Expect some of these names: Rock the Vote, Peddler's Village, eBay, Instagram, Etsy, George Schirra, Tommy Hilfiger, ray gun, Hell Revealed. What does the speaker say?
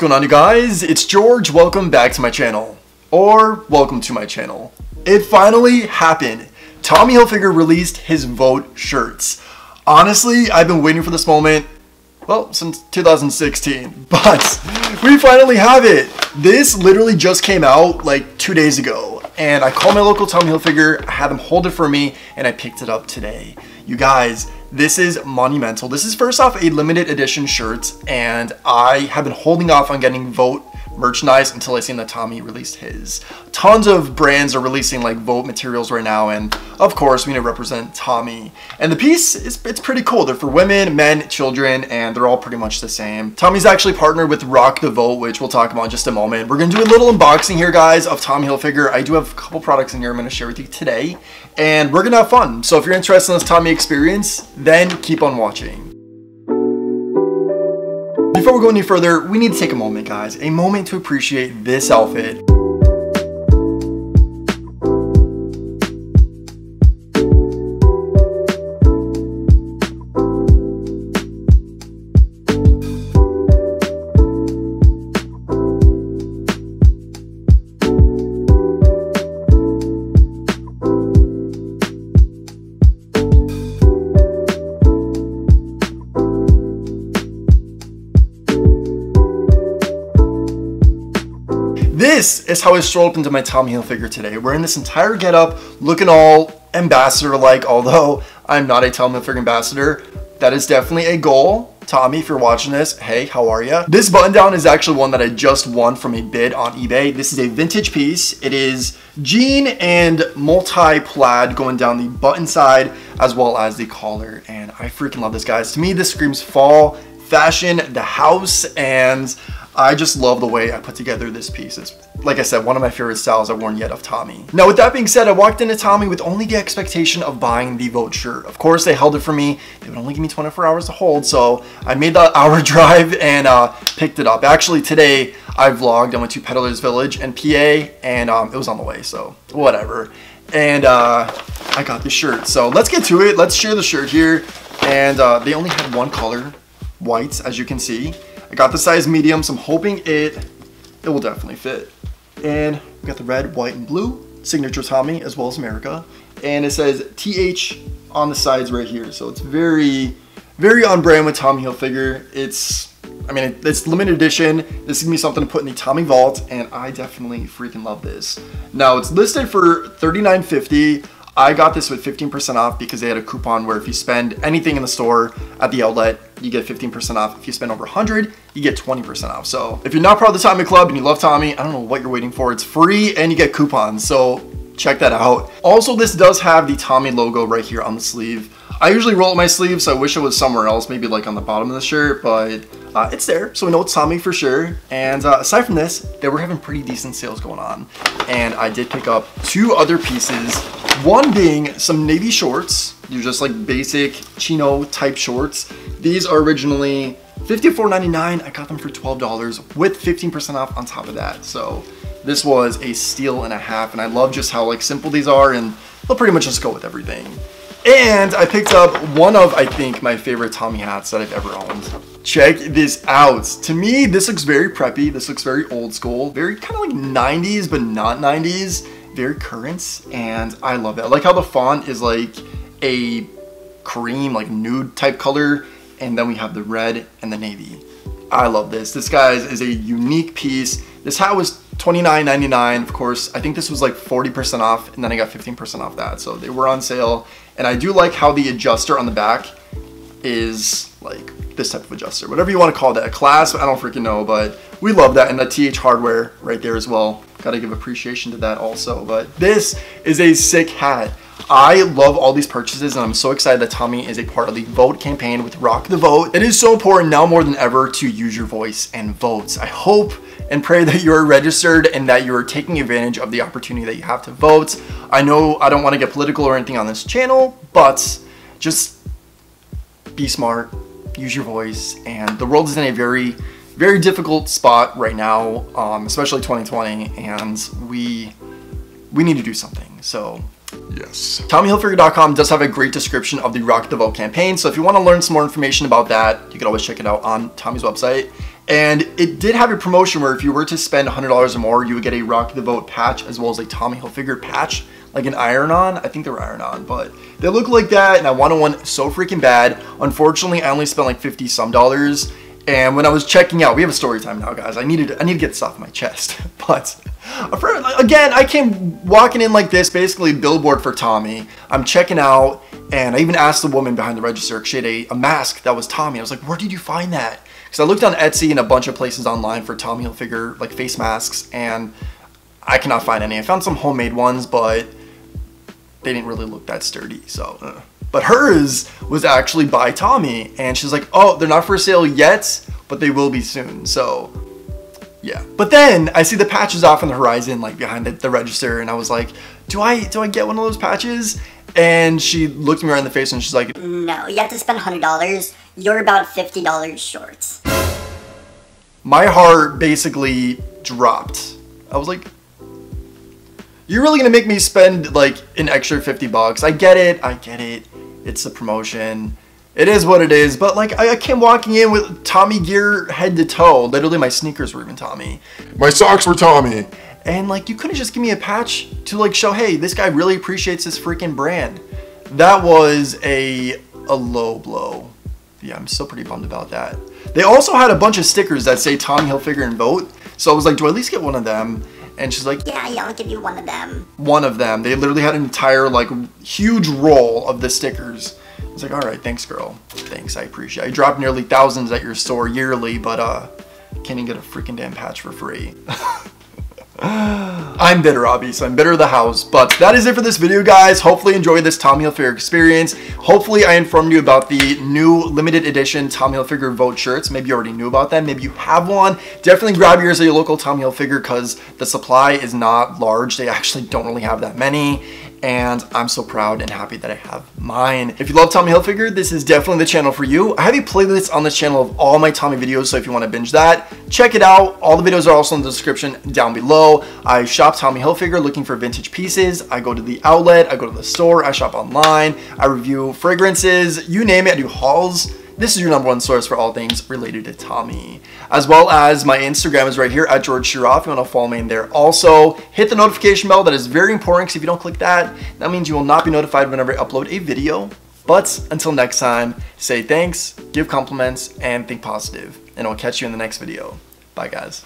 What's going on, you guys? It's George. Welcome back to my channel. Or welcome to my channel. It finally happened. Tommy Hilfiger released his Vote shirts. Honestly, I've been waiting for this moment, well, since 2016. But we finally have it. This literally just came out like 2 days ago. And I called my local Tommy Hilfiger, I had them hold it for me, and I picked it up today. You guys, this is monumental. This is first off a limited edition shirt, and I have been holding off on getting Vote merchandise until I seen that Tommy released his. Tons of brands are releasing like Vote materials right now, and of course we need to represent Tommy. And the piece, it's pretty cool. They're for women, men, children, and they're all pretty much the same. Tommy's actually partnered with Rock the Vote, which we'll talk about in just a moment. We're gonna do a little unboxing here, guys, of Tommy Hilfiger. I do have a couple products in here I'm gonna share with you today, and we're gonna have fun. So if you're interested in this Tommy experience, then keep on watching. Before we go any further, we need to take a moment, guys, a moment to appreciate this outfit. This is how I strolled up into my Tommy Hilfiger today, wearing this entire getup, looking all ambassador-like, although I'm not a Tommy Hilfiger ambassador. That is definitely a goal. Tommy, if you're watching this, hey, how are ya? This button down is actually one that I just won from a bid on eBay. This is a vintage piece. It is jean and multi-plaid going down the button side as well as the collar, and I freaking love this, guys. To me, this screams fall, fashion, the house, and I just love the way I put together this piece. It's, like I said, one of my favorite styles I've worn yet of Tommy. Now, with that being said, I walked into Tommy with only the expectation of buying the Vote shirt. Of course, they held it for me. They would only give me 24 hours to hold, so I made that hour drive and picked it up. Actually, today I vlogged. I went to Peddler's Village in PA, and it was on the way, so whatever. And I got the shirt. So let's get to it. Let's share the shirt here. And they only had one color, whites, as you can see. I got the size medium, so I'm hoping it will definitely fit. And we got the red, white, and blue, signature Tommy, as well as America. And it says TH on the sides right here. So it's very, very on brand with Tommy Hilfiger. It's limited edition. This is gonna be something to put in the Tommy vault, and I definitely freaking love this. Now, it's listed for $39.50. I got this with 15% off because they had a coupon where if you spend anything in the store at the outlet, you get 15% off. If you spend over 100, you get 20% off. So if you're not part of the Tommy Club and you love Tommy, I don't know what you're waiting for. It's free and you get coupons, so check that out. Also, this does have the Tommy logo right here on the sleeve. I usually roll up my sleeve, so I wish it was somewhere else, maybe like on the bottom of the shirt, but it's there, so we know it's Tommy for sure. And aside from this, they were having pretty decent sales going on. And I did pick up two other pieces, one being some navy shorts. They're just like basic chino type shorts. These are originally $54.99. I got them for $12 with 15% off on top of that. So this was a steal and a half, and I love just how like simple these are, and they'll pretty much just go with everything. And I picked up one of, I think, my favorite Tommy hats that I've ever owned. Check this out. To me, this looks very preppy. This looks very old school, very kind of like 90s, but not 90s, very current. And I love that. I like how the font is like a cream, like nude type color. And then we have the red and the navy. I love this. This, guys, is a unique piece. This hat was $29.99, of course. I think this was like 40% off, and then I got 15% off that. So they were on sale. And I do like how the adjuster on the back is like this type of adjuster, whatever you want to call that, a clasp, I don't freaking know, but we love that. And the TH hardware right there as well. Got to give appreciation to that also. But this is a sick hat. I love all these purchases, and I'm so excited that Tommy is a part of the Vote campaign with Rock the Vote. It is so important now more than ever to use your voice and vote. I hope and pray that you're registered and that you're taking advantage of the opportunity that you have to vote. I know I don't want to get political or anything on this channel, but just be smart, use your voice, and the world is in a very, very difficult spot right now, especially 2020, and we need to do something, so. Yes. TommyHilfiger.com does have a great description of the Rock the Vote campaign, so if you want to learn some more information about that, you can always check it out on Tommy's website. And it did have a promotion where if you were to spend $100 or more, you would get a Rock the Vote patch as well as a Tommy Hilfiger patch, like an iron-on. I think they were iron-on, but they look like that, and I wanted one so freaking bad. Unfortunately, I only spent like $50 some. And when I was checking out, we have a story time now, guys. I need to get this off my chest. But again, I came walking in like this, basically billboard for Tommy. I'm checking out, and I even asked the woman behind the register because she had a mask that was Tommy. I was like, where did you find that? Because I looked on Etsy and a bunch of places online for Tommy Hilfiger, like face masks, and I cannot find any. I found some homemade ones, but they didn't really look that sturdy, so. But hers was actually by Tommy, and she's like, oh, they're not for sale yet, but they will be soon, so yeah. But then I see the patches off on the horizon, like behind the register, and I was like, do I get one of those patches? And she looked me right in the face and she's like, no, you have to spend $100. You're about $50 short. My heart basically dropped. I was like, you're really gonna make me spend like an extra $50. I get it. It's a promotion. It is what it is. But like, I came walking in with Tommy gear head to toe. Literally, my sneakers were even Tommy. My socks were Tommy. And like, you couldn't just give me a patch to like show, hey, this guy really appreciates this freaking brand. That was a low blow. Yeah, I'm still pretty bummed about that. They also had a bunch of stickers that say Tommy Hilfiger and Vote. So I was like, do I at least get one of them? And she's like, yeah, I'll give you one of them. One of them. They literally had an entire like huge roll of the stickers. I was like, all right, thanks, girl. Thanks, I appreciate it. I dropped nearly thousands at your store yearly, but can't even get a freaking damn patch for free. I'm bitter, obviously. I'm bitter of the house. But that is it for this video, guys. Hopefully you enjoyed this Tommy Hilfiger experience. Hopefully I informed you about the new limited edition Tommy Hilfiger Vote shirts. Maybe you already knew about them. Maybe you have one. Definitely grab yours at your local Tommy Hilfiger because the supply is not large. They actually don't really have that many. And I'm so proud and happy that I have mine. If you love Tommy Hilfiger, this is definitely the channel for you. I have a playlist on this channel of all my Tommy videos, so if you want to binge that, check it out. All the videos are also in the description down below. I shop Tommy Hilfiger looking for vintage pieces. I go to the outlet, I go to the store, I shop online, I review fragrances, you name it, I do hauls. This is your #1 source for all things related to Tommy. As well as my Instagram is right here at George Schirra. If you want to follow me in there also, hit the notification bell. That is very important because if you don't click that, that means you will not be notified whenever I upload a video. But until next time, say thanks, give compliments, and think positive. And I'll catch you in the next video. Bye, guys.